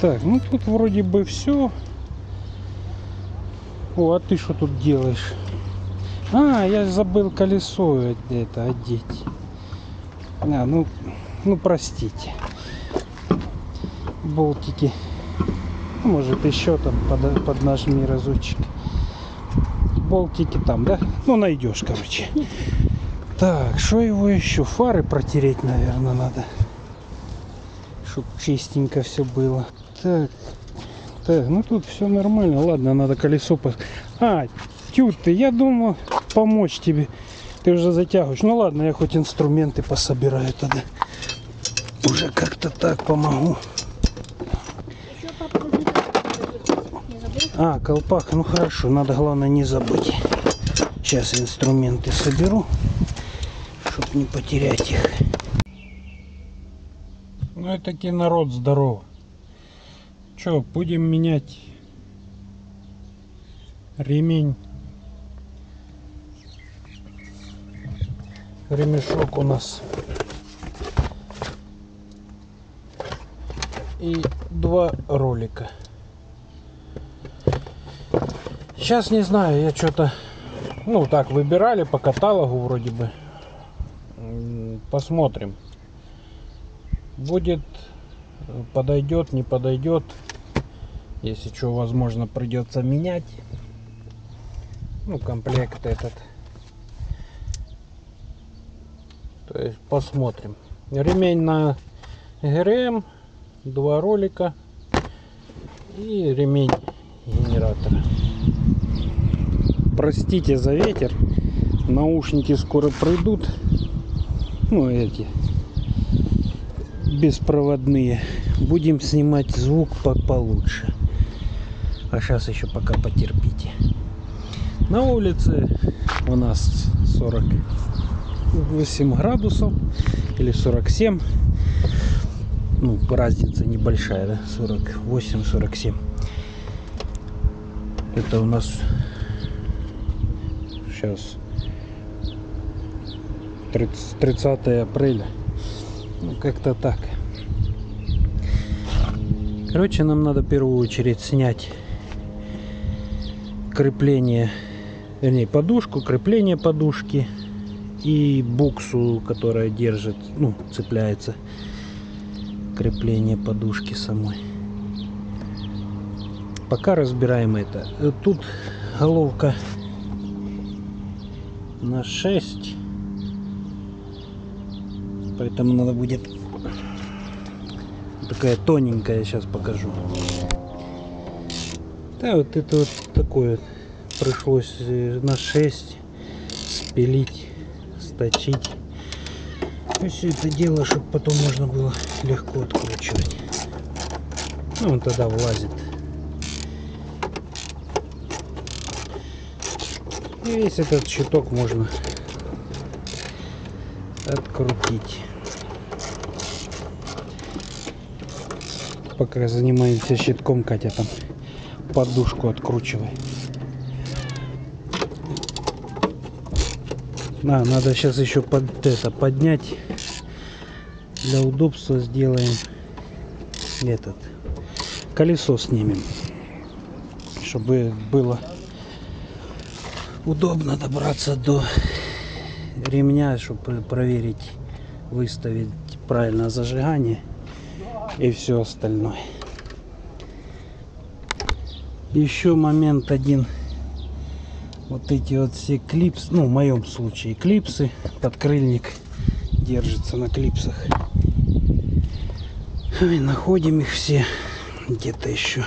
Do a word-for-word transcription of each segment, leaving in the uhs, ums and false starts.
Так, ну тут вроде бы все. О, а ты что тут делаешь? А, я забыл колесо это одеть. А, ну, ну простите. Болтики. Может еще там под, поднажми разочек. Болтики там, да? Ну найдешь, короче. Так, что его еще? Фары протереть, наверное, надо. Чтобы чистенько все было. Так, так, ну тут все нормально. Ладно, надо колесо под... А, тют ты, я думал помочь тебе. Ты уже затягиваешь. Ну ладно, я хоть инструменты пособираю тогда. Уже как-то так помогу. А, колпак, ну хорошо, надо главное не забыть. Сейчас инструменты соберу, чтобы не потерять их. Ну и таки, народ, здорово. Че, будем менять ремень. Ремешок у нас. И два ролика. Сейчас не знаю, я что-то, ну так, выбирали по каталогу вроде бы. Посмотрим. Будет, подойдет, не подойдет. Если что, возможно, придется менять. Ну, комплект этот. То есть посмотрим. Ремень на ГРМ, два ролика и ремень генератора. Простите за ветер, наушники скоро пройдут, ну эти беспроводные, будем снимать звук получше, а сейчас еще пока потерпите. На улице у нас сорок восемь градусов или сорок семь, ну разница небольшая, да? сорок восемь сорок семь, это у нас сейчас тридцатое апреля. Ну, как-то так. Короче, нам надо в первую очередь снять крепление, вернее, подушку, крепление подушки и буксу, которая держит, ну, цепляется крепление подушки самой. Пока разбираем это. Тут головка на шесть, поэтому надо будет такая тоненькая, сейчас покажу. Да, вот это вот такое пришлось на шесть спилить, сточить, и все это дело, чтобы потом можно было легко откручивать. Ну, он тогда влазит. И весь этот щиток можно открутить. Пока занимаемся щитком, Катя там подушку откручивай. На, надо сейчас еще под это поднять. Для удобства сделаем этот. Колесо снимем, чтобы было удобно добраться до ремня, чтобы проверить, выставить правильно зажигание и все остальное. Еще момент один. Вот эти вот все клипсы, ну в моем случае клипсы, подкрыльник держится на клипсах. И находим их все где-то еще.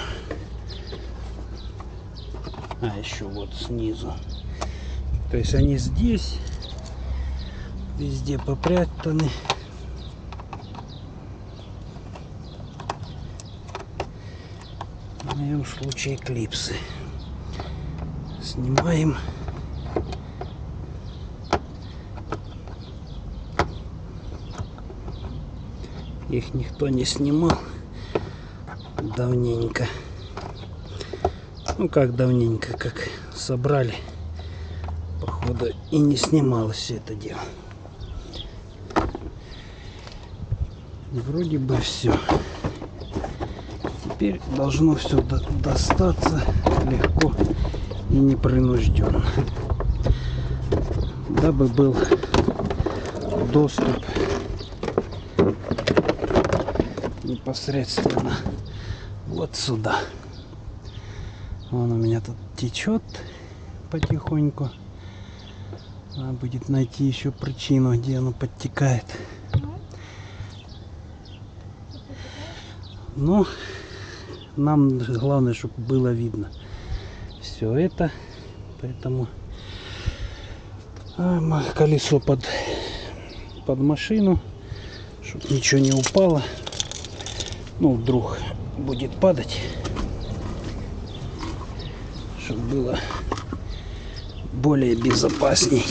А еще вот снизу. То есть они здесь, везде попрятаны. В моем случае клипсы. Снимаем. Их никто не снимал давненько. Ну как давненько, как собрали. И не снималось все это дело. Вроде бы все. теперь должно все до достаться легко и непринужденно, дабы был доступ непосредственно вот сюда. Вон у меня тут течет потихоньку. Надо будет найти еще причину, где оно подтекает. Но нам главное, чтобы было видно все это. Поэтому колесо под, под машину, чтобы ничего не упало. Ну, вдруг будет падать. Чтобы было более безопасней.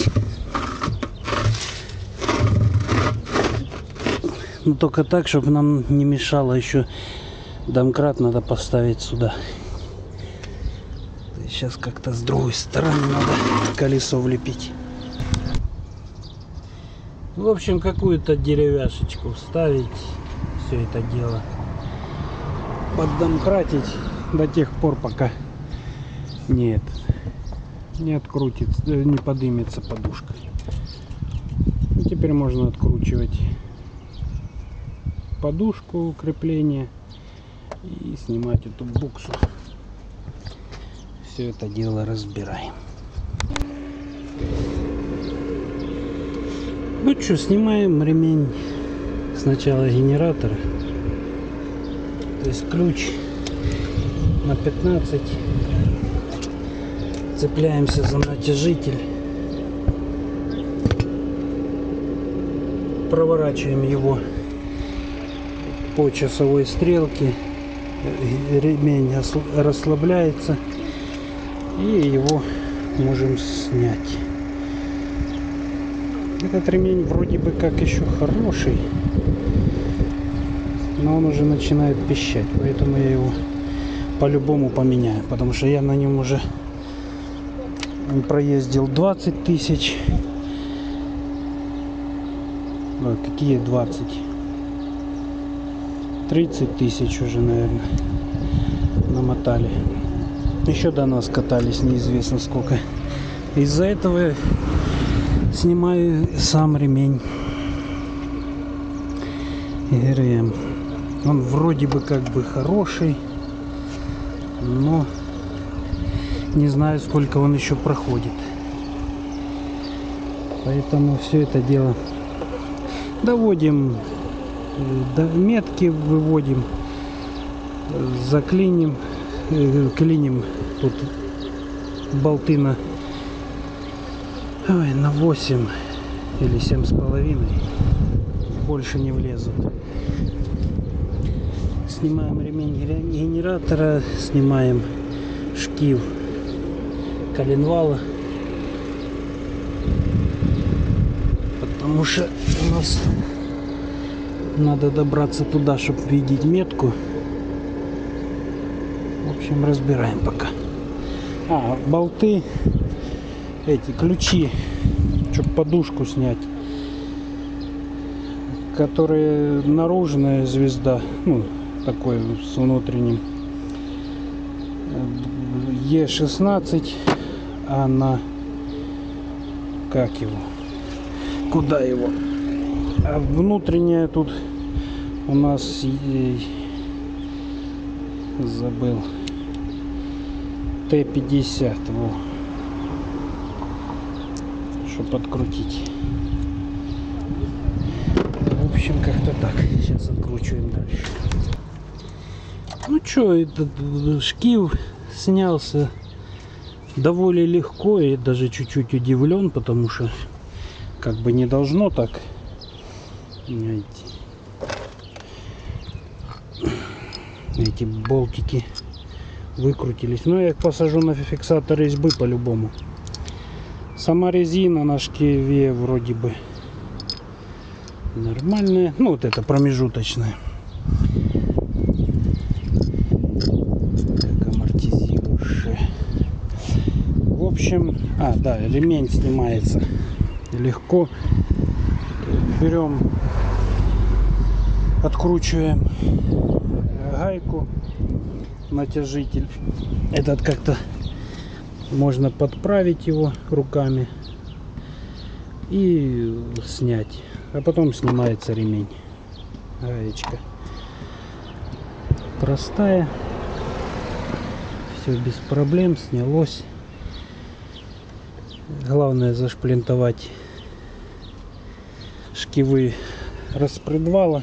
Ну, только так, чтобы нам не мешало. Еще домкрат надо поставить сюда. Сейчас как-то с другой стороны надо колесо влепить. В общем, какую-то деревяшечку вставить. Все это дело поддомкратить до тех пор, пока нет, не открутится, не подымется подушка. И теперь можно откручивать подушку крепления и снимать эту буксу. Все это дело разбираем. Ну что, снимаем ремень сначала генератора, то есть ключ на пятнадцать. Цепляемся за натяжитель, проворачиваем его по часовой стрелке, ремень расслабляется, и его можем снять. Этот ремень вроде бы как еще хороший, но он уже начинает пищать, поэтому я его по-любому поменяю, потому что я на нем уже проездил двадцать тысяч. Ой, какие двадцать? тридцать тысяч уже, наверное, намотали. Еще до нас катались неизвестно сколько. Из-за этого снимаю сам ремень ГРМ. Он вроде бы как бы хороший, но не знаю, сколько он еще проходит. Поэтому все это дело доводим до метки, выводим, заклиним, клиним тут болты на, ой, на восемь или семь с половиной, больше не влезут. Снимаем ремень генератора, снимаем шкив коленвала, потому что у нас надо добраться туда, чтобы видеть метку. В общем, разбираем пока. А, болты, эти ключи, чтобы подушку снять, которые наружная звезда, ну, такой с внутренним, Е шестнадцать. А на как его, куда его, а внутренняя тут у нас забыл Т пятьдесят, чтобы подкрутить. В общем, как-то так. Сейчас откручиваем дальше. Ну что, этот шкив снялся довольно легко, и даже чуть-чуть удивлен, потому что как бы не должно так. Эти болтики выкрутились. Но я их посажу на фиксатор резьбы по-любому. Сама резина на шкиве вроде бы нормальная. Ну вот это промежуточная. В общем, а, да, ремень снимается легко. Берем, откручиваем гайку, натяжитель. Этот как-то можно подправить его руками и снять. А потом снимается ремень. Гаечка простая. Все без проблем снялось. Главное зашплинтовать шкивы распредвала.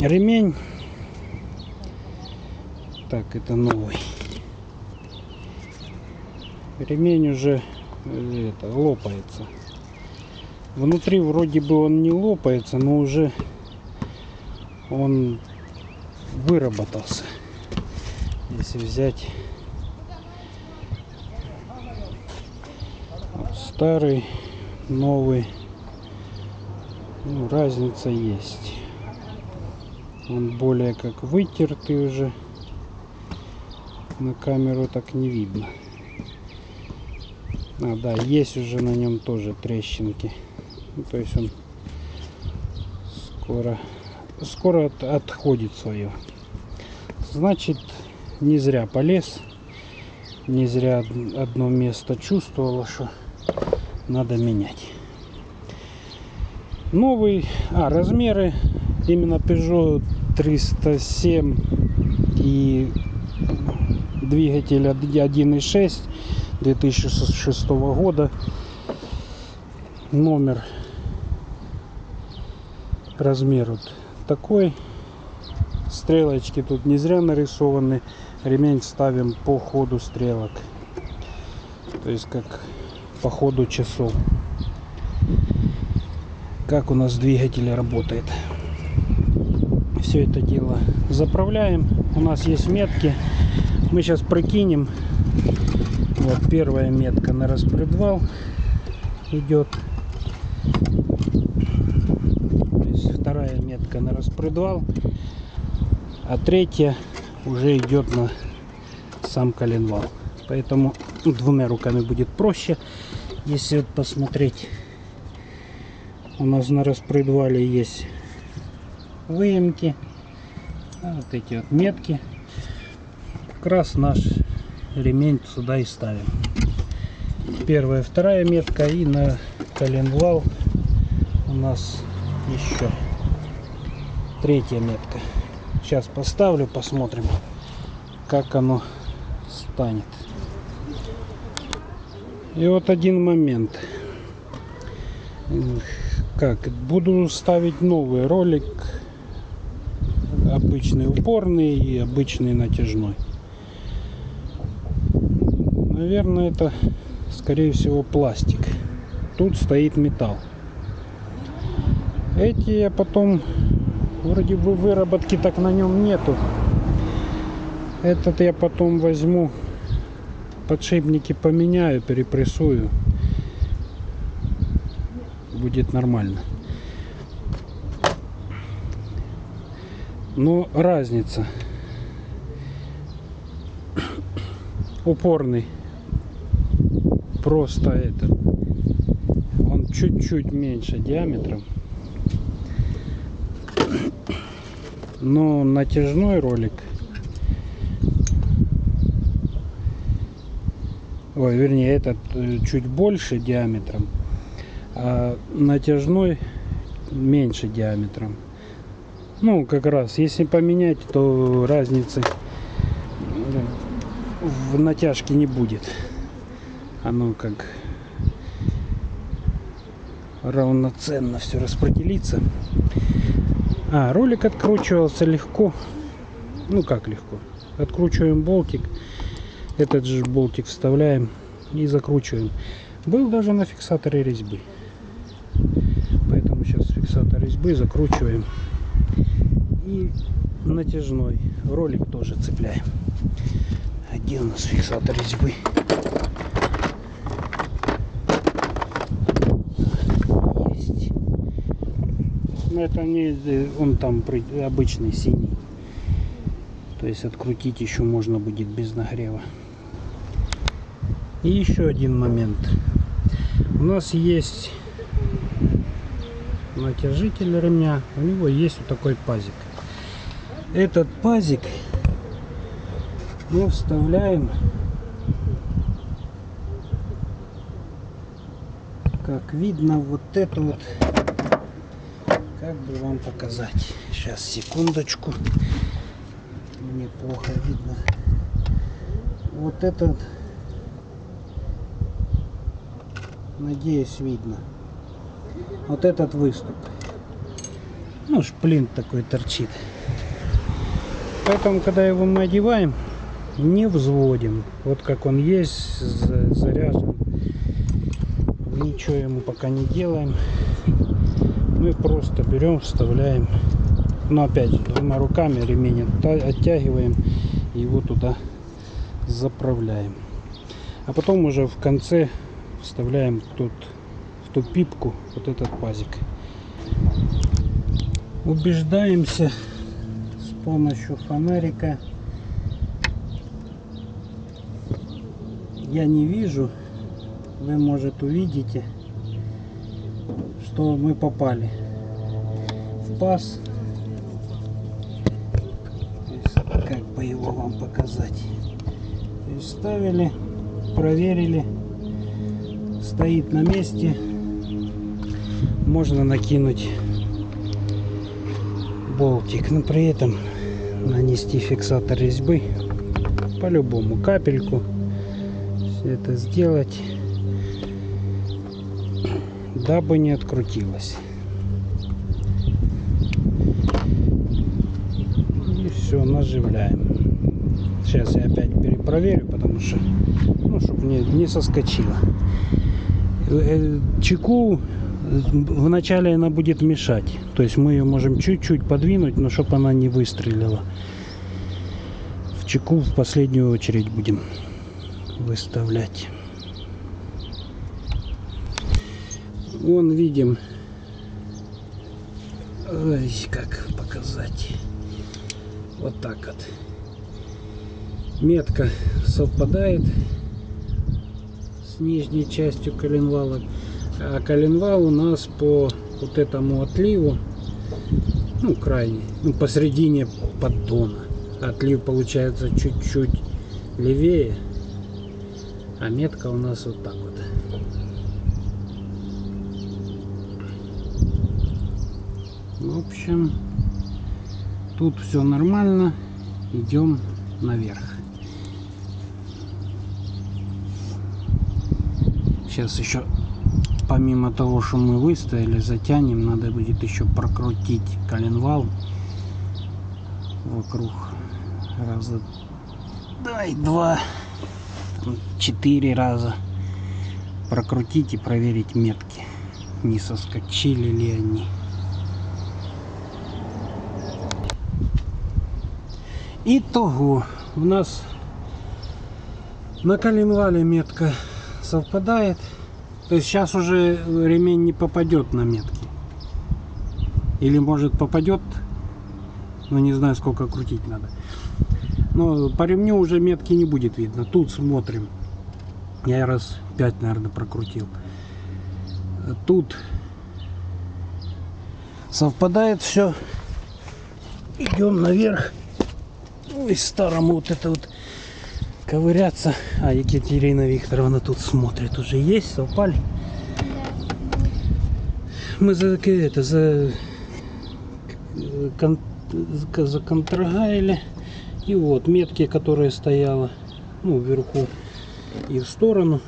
Ремень. Так, это новый. Ремень уже это, лопается. Внутри вроде бы он не лопается, но уже он выработался. Если взять старый, новый, ну, разница есть. Он более как вытертый уже. На камеру так не видно. А, да, есть уже на нем тоже трещинки. Ну, то есть он скоро, скоро от, отходит свое. Значит, не зря полез. Не зря одно место чувствовала, что надо менять. Новый. А, размеры. Именно Peugeot триста семь и двигатель один и шесть две тысячи шестого года. Номер, размер вот такой. Стрелочки тут не зря нарисованы. Ремень ставим по ходу стрелок. То есть как по ходу часов. Как у нас двигатель работает. Все это дело заправляем. У нас есть метки. Мы сейчас прикинем. Вот первая метка на распредвал идет. То есть вторая метка на распредвал. А третья уже идет на сам коленвал. Поэтому двумя руками будет проще. Если вот посмотреть, у нас на распредвале есть выемки, вот эти вот метки, как раз наш ремень сюда и ставим. Первая, вторая метка, и на коленвал у нас еще третья метка. Сейчас поставлю, посмотрим, как оно станет. И вот один момент. Как буду ставить новый ролик, обычный упорный и обычный натяжной. Наверное, это, скорее всего, пластик. Тут стоит металл. Эти я потом, вроде бы выработки так на нем нету. Этот я потом возьму, подшипники поменяю, перепрессую. Будет нормально. Но разница. Упорный просто это, он чуть-чуть меньше диаметром, но натяжной ролик, ой, вернее, этот чуть больше диаметром, а натяжной меньше диаметром. Ну, как раз, если поменять, то разницы в натяжке не будет. Оно как равноценно все распределится. А, ролик откручивался легко. Ну, как легко. Откручиваем болтик. Этот же болтик вставляем и закручиваем. Был даже на фиксаторе резьбы. Поэтому сейчас фиксатор резьбы закручиваем. И натяжной ролик тоже цепляем. Где у нас фиксатор резьбы? Есть. Но это не он там обычный синий. То есть открутить еще можно будет без нагрева. И еще один момент. У нас есть натяжитель ремня. У него есть вот такой пазик. Этот пазик и вставляем, как видно, вот это вот, как бы вам показать, сейчас секундочку, мне плохо видно, вот этот, надеюсь, видно, вот этот выступ, ну, шплинт такой торчит, поэтому когда его надеваем, не взводим, вот как он есть, заряжен, ничего ему пока не делаем, мы просто берем, вставляем, но опять же двумя руками ремень оттягиваем, его туда заправляем, а потом уже в конце вставляем тут в ту пипку вот этот пазик. Убеждаемся с помощью фонарика, я не вижу, вы, может, увидите, что мы попали в паз. То есть, как бы его вам показать, ставили, проверили, стоит на месте, можно накинуть болтик, но при этом нанести фиксатор резьбы, по-любому капельку, все это сделать, дабы не открутилось. И все, наживляем. Сейчас я опять перепроверю, потому что, ну, чтобы не, не соскочило. Чеку вначале она будет мешать. То есть мы ее можем чуть-чуть подвинуть, но чтобы она не выстрелила. В чеку в последнюю очередь будем выставлять. Вон видим, ой, как показать, вот так вот метка совпадает с нижней частью коленвала, а коленвал у нас по вот этому отливу, ну крайне, ну, посередине поддона, отлив получается чуть-чуть левее, а метка у нас вот так вот. В общем, тут все нормально, идем наверх. Сейчас еще, помимо того, что мы выставили, затянем, надо будет еще прокрутить коленвал вокруг раза дай два, четыре раза прокрутить и проверить метки, не соскочили ли они. Итого у нас на коленвале метка совпадает, то есть сейчас уже ремень не попадет на метки, или может попадет, но не знаю, сколько крутить надо, но по ремню уже метки не будет видно. Тут смотрим, я раз пять, наверное, прокрутил, тут совпадает все, идем наверх. Ой, старому вот это вот ковыряться. А Екатерина Викторовна тут смотрит, уже есть, совпали. Мы за это за, кон, за контрагаили. И вот метки, которые стояла, ну, вверху и в сторону,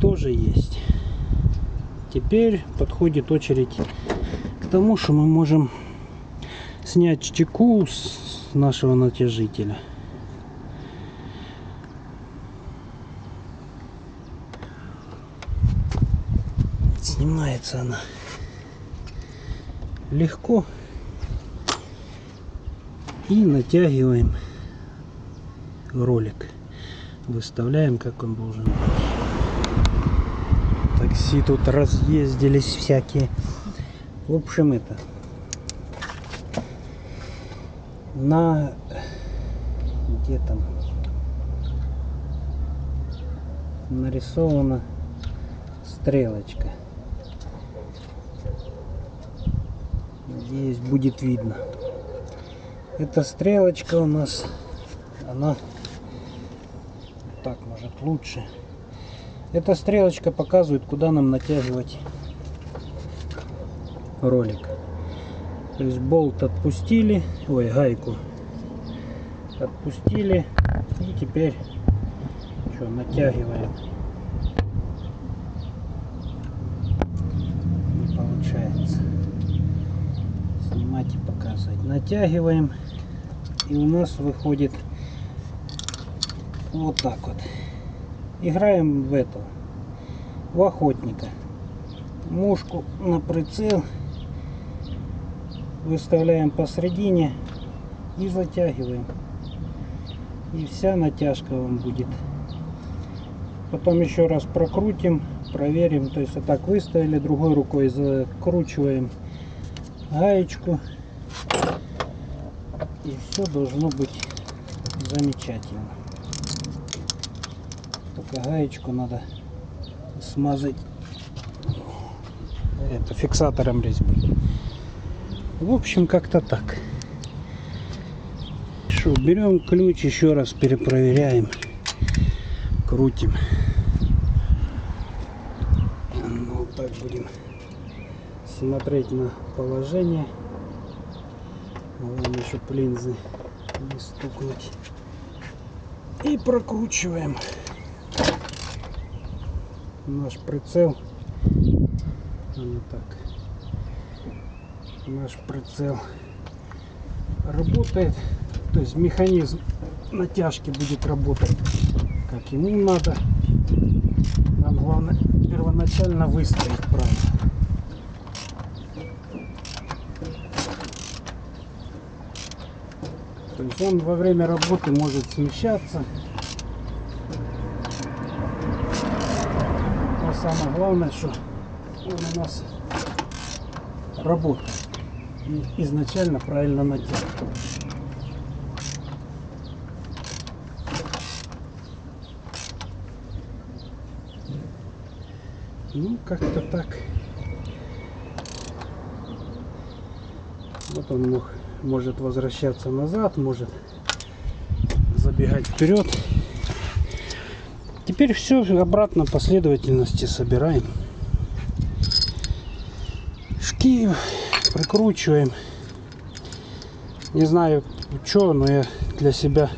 тоже есть. Теперь подходит очередь к тому, что мы можем снять чеку с нашего натяжителя. Снимается она легко, и натягиваем ролик, выставляем, как он должен быть. Такси тут разъездились всякие. В общем, это на где там нарисована стрелочка, надеюсь, будет видно, эта стрелочка у нас она так, может, лучше. Эта стрелочка показывает, куда нам натягивать ролик. То есть болт отпустили, ой, гайку отпустили, и теперь что, натягиваем. Не получается снимать и показывать. Натягиваем, и у нас выходит вот так вот. Играем в эту, в охотника. Мушку на прицел выставляем посредине и затягиваем. И вся натяжка вам будет. Потом еще раз прокрутим, проверим. То есть вот так выставили, другой рукой закручиваем гаечку. И все должно быть замечательно. Только гаечку надо смазать это фиксатором резьбы. В общем, как-то так. Шо, берем ключ, еще раз перепроверяем, крутим. Вот так будем смотреть на положение. Главное, чтобы линзы не стукнуть. И прокручиваем наш прицел. Вот так. Наш прицел работает. То есть механизм натяжки будет работать, как ему надо. Нам главное первоначально выставить правильно. То есть он во время работы может смещаться. Но самое главное, что он у нас работает. И изначально правильно натянут. Ну, как-то так. Вот он мог, может возвращаться назад, может забегать вперед. Теперь все обратно в последовательности собираем. Шки прикручиваем. Не знаю, что, но я для себя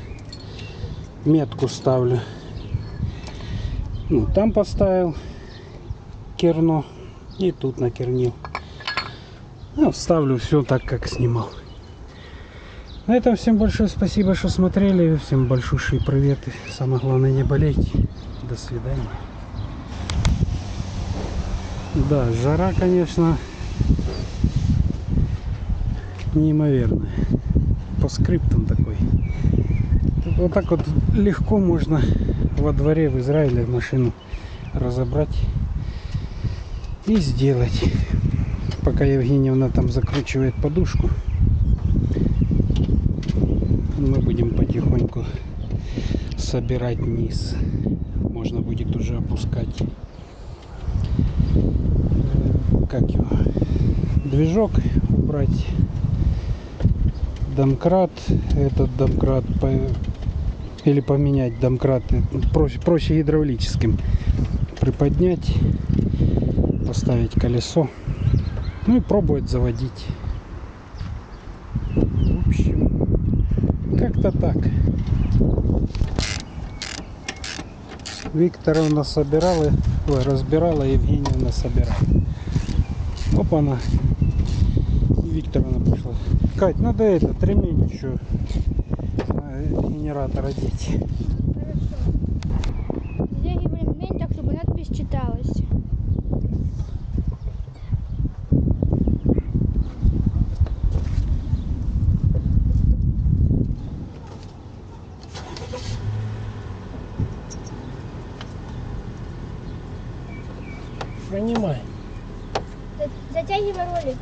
метку ставлю. Ну, там поставил керну и тут накернил. Ну, ставлю все так, как снимал. На этом всем большое спасибо, что смотрели. Всем большущие приветы. Самое главное, не болейте. До свидания. Да, жара, конечно, неимоверная. По скриптам такой. Вот так вот легко можно во дворе в Израиле машину разобрать и сделать. Пока Евгеньевна там закручивает подушку, мы будем потихоньку собирать низ. Можно будет уже опускать, как его, движок убрать, домкрат, этот домкрат по... или поменять домкрат, проще, проще гидравлическим, приподнять, поставить колесо, ну и пробовать заводить. В общем, как-то так. Викторовна собирала, ой, разбирала, Евгеньевна собирала. Опа, она. Викторовна пришла. Кать, надо этот ремень еще на генератор одеть. Хорошо. Затягиваем ремень так, чтобы надпись читалась. Принимай. Затягивай ролик.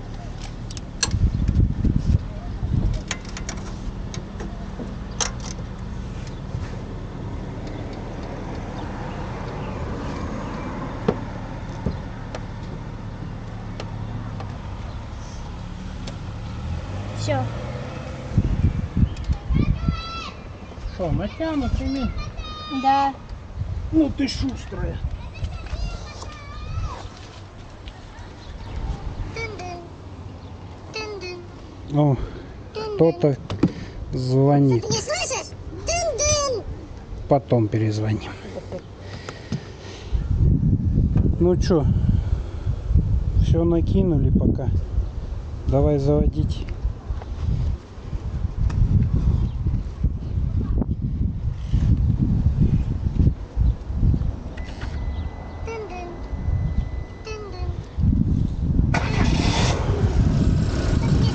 Что, натянут ими? Да. Ну ты шустрая. О, кто-то звонит. Не слышишь? Потом перезвоним. Ну чё, все накинули пока. Давай заводить.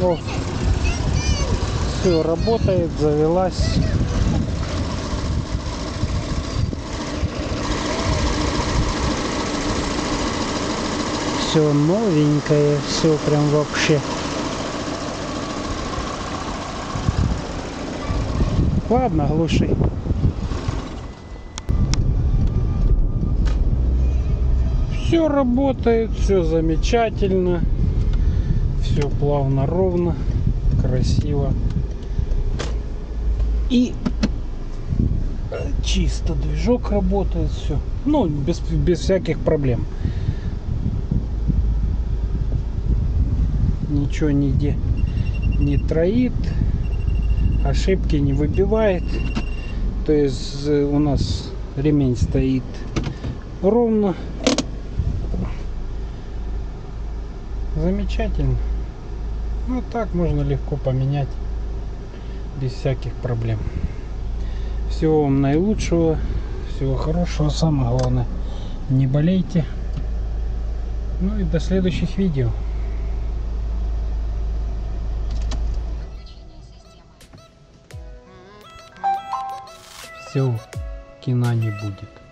О, все работает, завелась. Все новенькое, все прям вообще. Ладно, глуши. Все работает, все замечательно. Все плавно, ровно, красиво. И чисто движок работает, все. Ну, без, без всяких проблем. Ничего нигде не троит, ошибки не выбивает. То есть у нас ремень стоит ровно. Замечательно. Ну так можно легко поменять без всяких проблем. Всего вам наилучшего, всего хорошего. Самое главное, не болейте. Ну и до следующих видео. Все, кино не будет.